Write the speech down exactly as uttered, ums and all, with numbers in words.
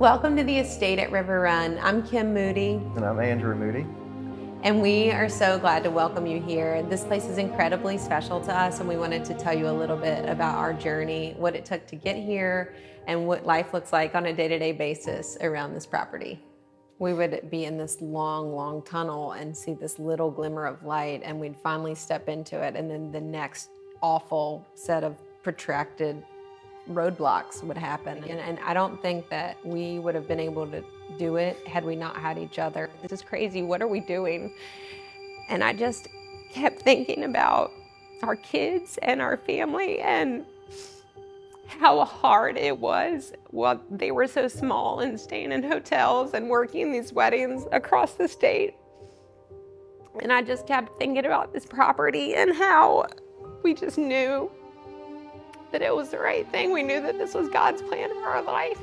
Welcome to The Estate at River Run. I'm Kim Moody. And I'm Andrew Moody. And we are so glad to welcome you here. This place is incredibly special to us, and we wanted to tell you a little bit about our journey, what it took to get here, and what life looks like on a day-to-day basis around this property. We would be in this long, long tunnel and see this little glimmer of light, and we'd finally step into it, and then the next awful set of protracted roadblocks would happen. And, and I don't think that we would have been able to do it had we not had each other. This is crazy, what are we doing? And I just kept thinking about our kids and our family and how hard it was while they were so small and staying in hotels and working these weddings across the state. And I just kept thinking about this property and how we just knew that it was the right thing. We knew that this was God's plan for our life.